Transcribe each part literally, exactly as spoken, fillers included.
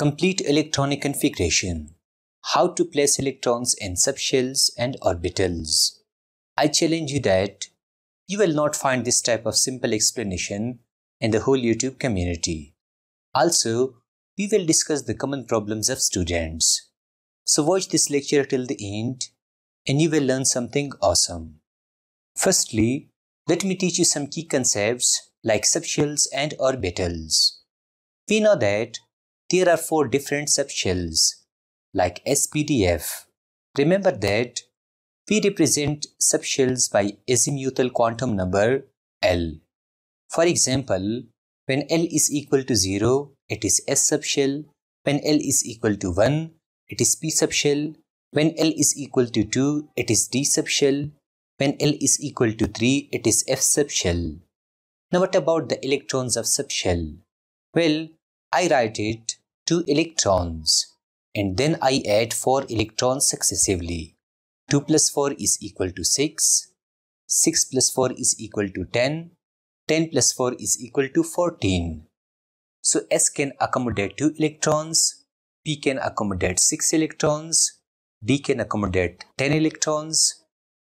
Complete electronic configuration. How to place electrons in subshells and orbitals. I challenge you that you will not find this type of simple explanation in the whole YouTube community. Also, we will discuss the common problems of students. So watch this lecture till the end and you will learn something awesome. Firstly, let me teach you some key concepts like subshells and orbitals. We know that there are four different subshells, like S P D F. Remember that we represent subshells by azimuthal quantum number L. For example, when L is equal to zero, it is S subshell. When L is equal to one, it is P subshell. When L is equal to two, it is D subshell. When L is equal to three, it is F subshell. Now what about the electrons of subshell? Well, I write it two electrons and then I add four electrons successively. two plus four is equal to six, six plus four is equal to ten, ten plus four is equal to fourteen. So S can accommodate two electrons, P can accommodate six electrons, D can accommodate ten electrons,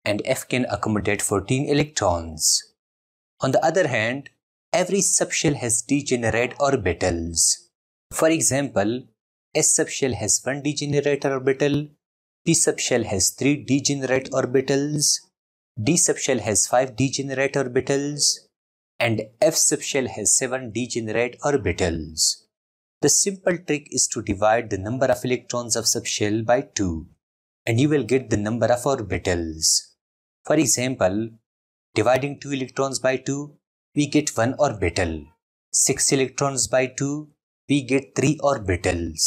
and F can accommodate fourteen electrons. On the other hand, every subshell has degenerate orbitals. For example, S subshell has one degenerate orbital, P subshell has three degenerate orbitals, D subshell has five degenerate orbitals, and F subshell has seven degenerate orbitals. The simple trick is to divide the number of electrons of subshell by two, and you will get the number of orbitals. For example, dividing two electrons by two, we get one orbital. six electrons by two, we get three orbitals.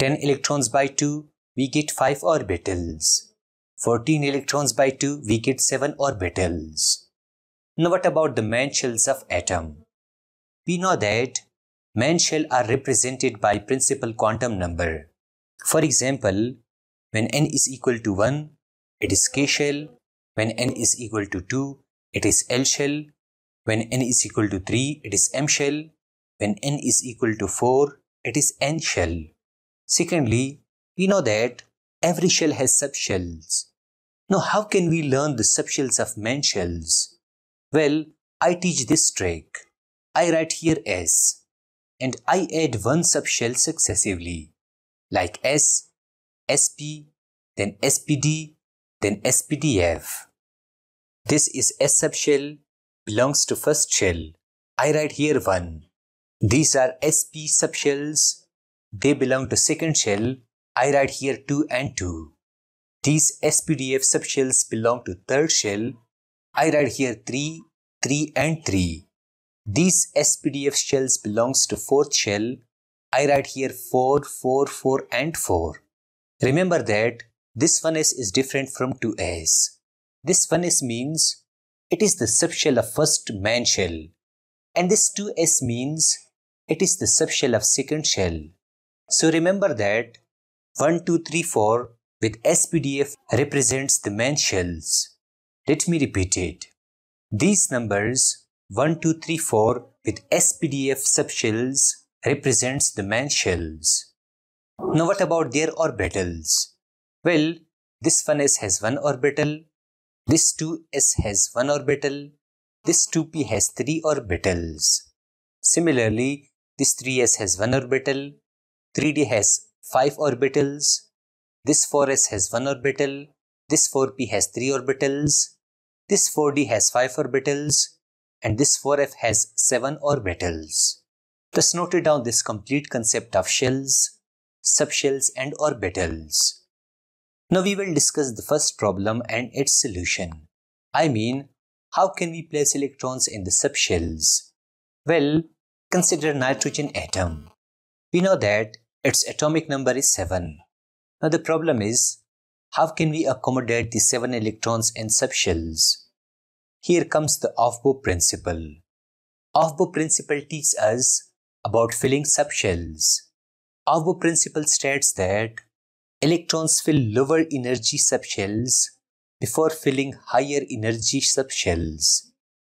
ten electrons by two, we get five orbitals. fourteen electrons by two, we get seven orbitals. Now what about the main shells of atom? We know that main shells are represented by principal quantum number. For example, when n is equal to one, it is K shell. When n is equal to two, it is L shell. When n is equal to three, it is M shell. When n is equal to four, it is N shell. Secondly, we know that every shell has subshells. Now how can we learn the subshells of main shells? Well, I teach this trick. I write here S and I add one subshell successively, like S, S P, then S P D, then S P D F. This is S subshell, belongs to first shell. I write here one. These are S P subshells, they belong to second shell, I write here two and two. These S P D F subshells belong to third shell, I write here three, three and three. These S P D F shells belongs to fourth shell, I write here four, four, four and four. Remember that this one S is different from two S. This one S means it is the subshell of first main shell, and this two S means it is the subshell of second shell. So remember that one, two, three, four with S P D F represents the main shells. Let me repeat it. These numbers one, two, three, four with S P D F subshells represents the main shells. Now what about their orbitals? Well, this one S has one orbital, this two S has one orbital, this two P has three orbitals. Similarly, this three S has one orbital, three D has five orbitals, this four S has one orbital, this four P has three orbitals, this four D has five orbitals, and this four F has seven orbitals. Thus noted down this complete concept of shells, subshells and orbitals. Now we will discuss the first problem and its solution. I mean, how can we place electrons in the subshells? Well, consider nitrogen atom. We know that its atomic number is seven. Now the problem is, how can we accommodate the seven electrons in subshells? Here comes the Aufbau principle. Aufbau principle teaches us about filling subshells. Aufbau principle states that electrons fill lower energy subshells before filling higher energy subshells.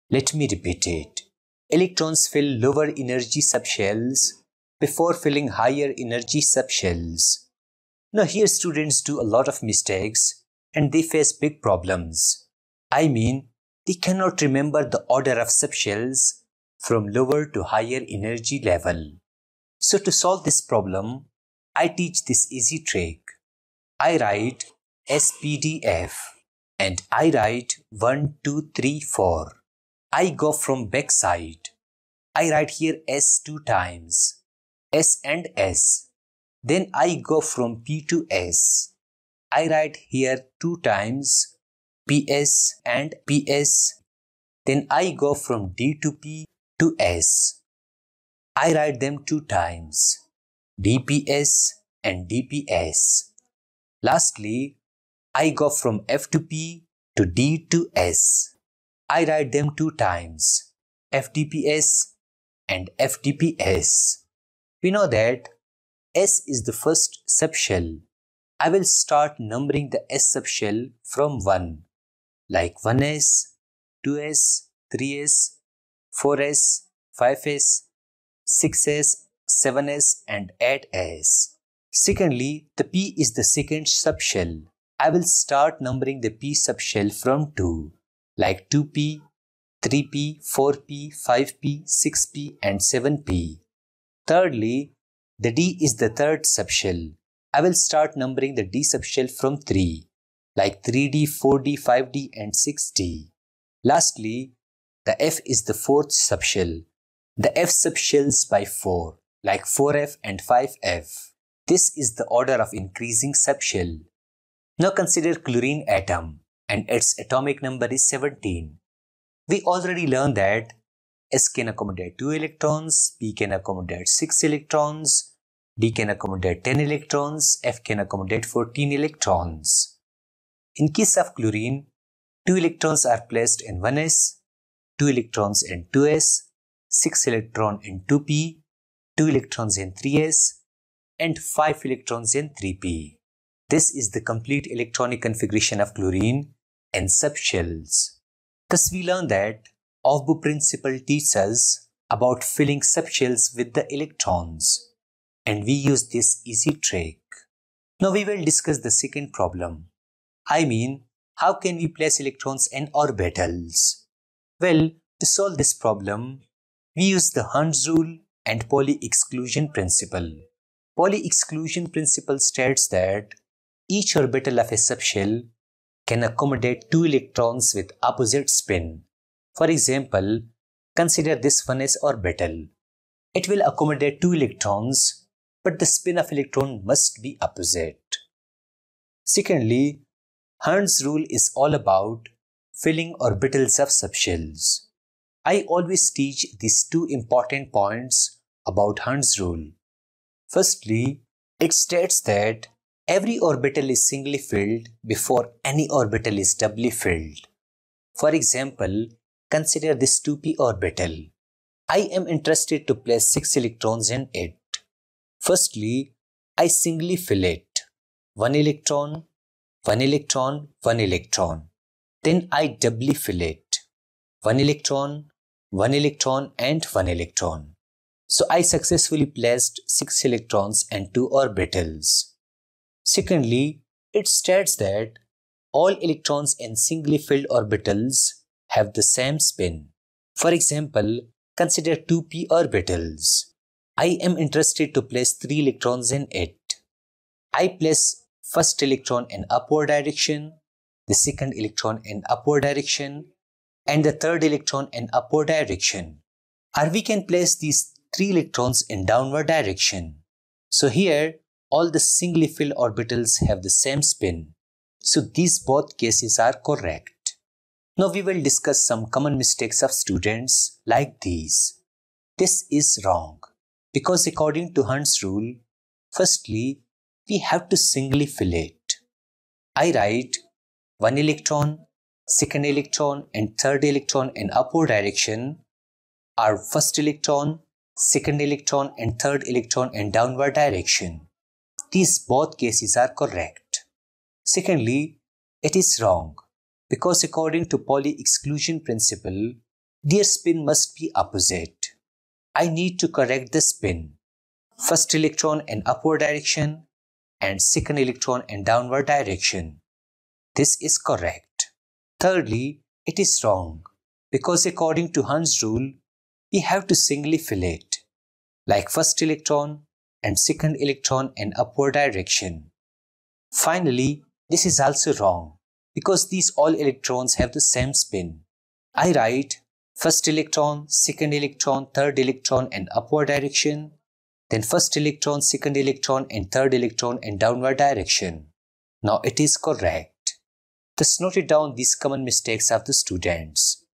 Let me repeat it. Electrons fill lower energy subshells before filling higher energy subshells. Now here students do a lot of mistakes and they face big problems. I mean, they cannot remember the order of subshells from lower to higher energy level. So to solve this problem, I teach this easy trick. I write S P D F and I write one, two, three, four. I go from back side. I write here S two times, S and S. Then I go from P to S. I write here two times, P S and P S. Then I go from D to P to S. I write them two times, D P S and D P S. Lastly, I go from F to P to D to S. I write them two times, F D P S and F D P S. We know that S is the first subshell. I will start numbering the S subshell from one, like one S, two S, three S, four S, five S, six S, seven S and eight S. Secondly, the P is the second subshell. I will start numbering the P subshell from two, like two P, three P, four P, five P, six P and seven P. Thirdly, the D is the third subshell. I will start numbering the D subshell from three, like three D, four D, five D and six D. Lastly, the F is the fourth subshell. The F subshells by four, like four F and five F. This is the order of increasing subshell. Now consider chlorine atom and its atomic number is seventeen. We already learned that S can accommodate two electrons, P can accommodate six electrons, D can accommodate ten electrons, F can accommodate fourteen electrons. In case of chlorine, two electrons are placed in one S, two electrons in two S, six electrons in two P, two electrons in three S, and five electrons in three P. This is the complete electronic configuration of chlorine and subshells. Thus we learn that Aufbau principle teaches us about filling subshells with the electrons. And we use this easy trick. Now we will discuss the second problem. I mean, how can we place electrons in orbitals? Well, to solve this problem, we use the Hund's rule and Pauli exclusion principle. Pauli exclusion principle states that each orbital of a subshell can accommodate two electrons with opposite spin. For example, consider this one S orbital. It will accommodate two electrons, but the spin of electron must be opposite. Secondly, Hund's rule is all about filling orbitals of subshells. I always teach these two important points about Hund's rule. Firstly, it states that every orbital is singly filled before any orbital is doubly filled. For example, consider this two p orbital. I am interested to place six electrons in it. Firstly, I singly fill it, one electron, one electron, one electron. Then I doubly fill it, one electron, one electron and one electron. So I successfully placed six electrons and two orbitals. Secondly, it states that all electrons in singly filled orbitals have the same spin. For example, consider two p orbitals. I am interested to place three electrons in it. I place first electron in upward direction, the second electron in upward direction, and the third electron in upward direction. Or we can place these three electrons in downward direction. So here, all the singly filled orbitals have the same spin. So these both cases are correct. Now we will discuss some common mistakes of students like these. This is wrong. Because according to Hund's rule, firstly, we have to singly fill it. I write one electron, second electron and third electron in upward direction, or first electron, second electron and third electron in downward direction. These both cases are correct. Secondly, it is wrong because according to Pauli exclusion principle, their spin must be opposite. I need to correct the spin. first electron in upward direction and second electron in downward direction. This is correct. Thirdly, it is wrong because according to Hund's rule, we have to singly fillet, like first electron and second electron in upward direction. Finally, this is also wrong because these all electrons have the same spin. I write first electron, second electron, third electron in upward direction, then first electron, second electron and third electron in downward direction. Now it is correct. Thus noted down these common mistakes of the students.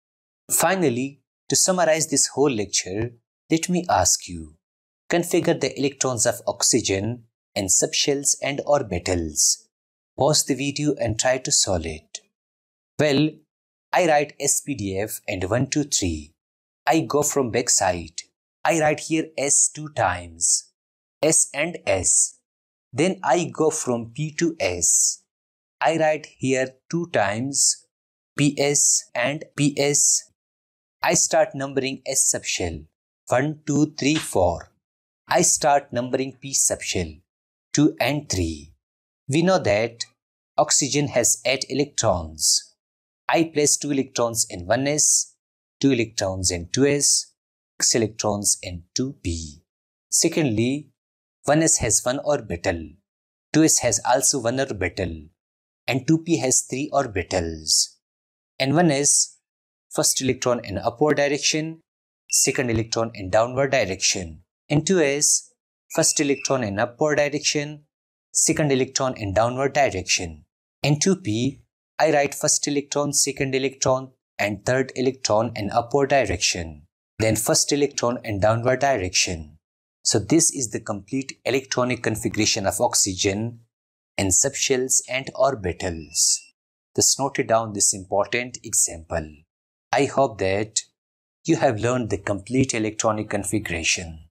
Finally, to summarize this whole lecture, let me ask you, configure the electrons of oxygen in subshells and orbitals. Pause the video and try to solve it. Well, I write S P D F and one, two, three. I go from back side. I write here S two times, S and S. Then I go from P to S. I write here two times, P S and P S. I start numbering S subshell, one, two, three, four. I start numbering P subshell, two and three. We know that oxygen has eight electrons. I place two electrons in one S, two electrons in two S, six electrons in two P. Secondly, one S has one orbital, two S has also one orbital, and two P has three orbitals. In one S, first electron in upward direction, second electron in downward direction. In two S, first electron in upward direction, second electron in downward direction. In two P, I write first electron, second electron, and third electron in upward direction. Then first electron in downward direction. So this is the complete electronic configuration of oxygen in subshells and orbitals. Thus noted down this important example. I hope that you have learned the complete electronic configuration.